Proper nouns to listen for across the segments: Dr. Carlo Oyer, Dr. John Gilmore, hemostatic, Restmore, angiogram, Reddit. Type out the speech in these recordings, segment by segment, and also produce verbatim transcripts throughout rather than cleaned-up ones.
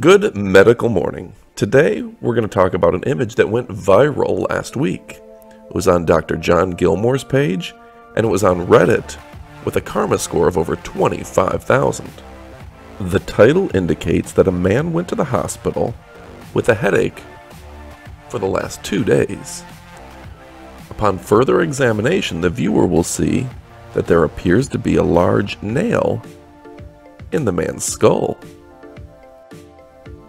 Good medical morning. Today we're going to talk about an image that went viral last week. It was on Doctor John Gilmore's page, and it was on Reddit with a karma score of over twenty-five thousand. The title indicates that a man went to the hospital with a headache for the last two days. Upon further examination, the viewer will see that there appears to be a large nail in the man's skull.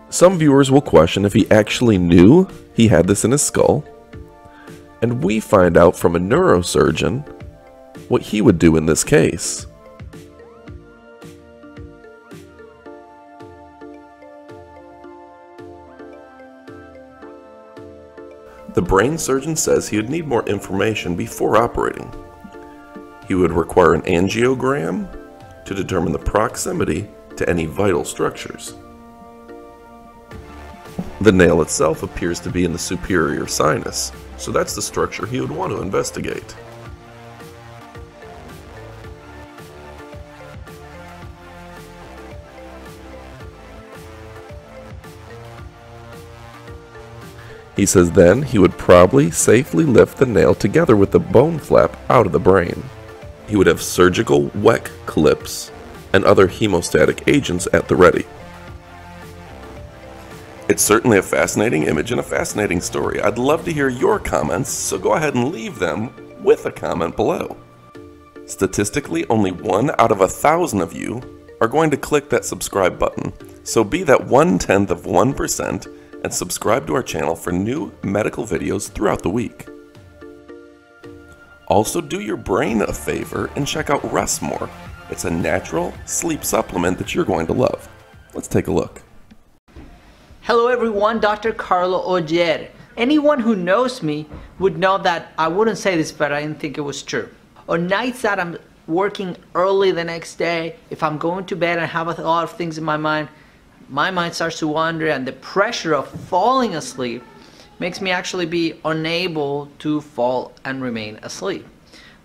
Some viewers will question if he actually knew he had this in his skull, and we find out from a neurosurgeon what he would do in this case. The brain surgeon says he would need more information before operating. He would require an angiogram to determine the proximity to any vital structures. The nail itself appears to be in the superior sinus, so that's the structure he would want to investigate. He says then he would probably safely lift the nail together with the bone flap out of the brain. He would have surgical W E C clips and other hemostatic agents at the ready. It's certainly a fascinating image and a fascinating story. I'd love to hear your comments, so go ahead and leave them with a comment below. Statistically, only one out of a thousand of you are going to click that subscribe button. So be that one-tenth of one percent and subscribe to our channel for new medical videos throughout the week. Also, do your brain a favor and check out Restmore. It's a natural sleep supplement that you're going to love. Let's take a look. Hello everyone, Doctor Carlo Oyer. Anyone who knows me would know that I wouldn't say this, but I didn't think it was true. On nights that I'm working early the next day, if I'm going to bed and have a lot of things in my mind, my mind starts to wander, and the pressure of falling asleep makes me actually be unable to fall and remain asleep.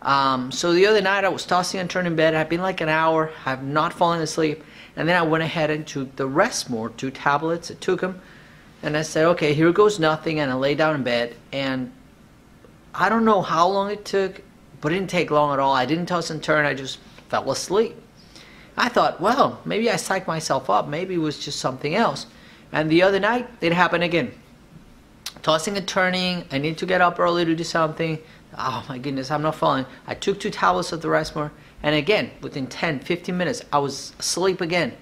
Um, so the other night I was tossing and turning in bed. I've been like an hour, I've not fallen asleep. And then I went ahead and took the Restmore, two tablets. I took them, and I said, okay, here goes nothing, and I lay down in bed, and I don't know how long it took, but it didn't take long at all. I didn't toss and turn, I just fell asleep. I thought, well, maybe I psyched myself up, maybe it was just something else. And the other night, it happened again. Tossing and turning, I need to get up early to do something. Oh my goodness, I'm not falling. I took two tablets of the Restmore, and again, within ten, fifteen minutes, I was asleep again.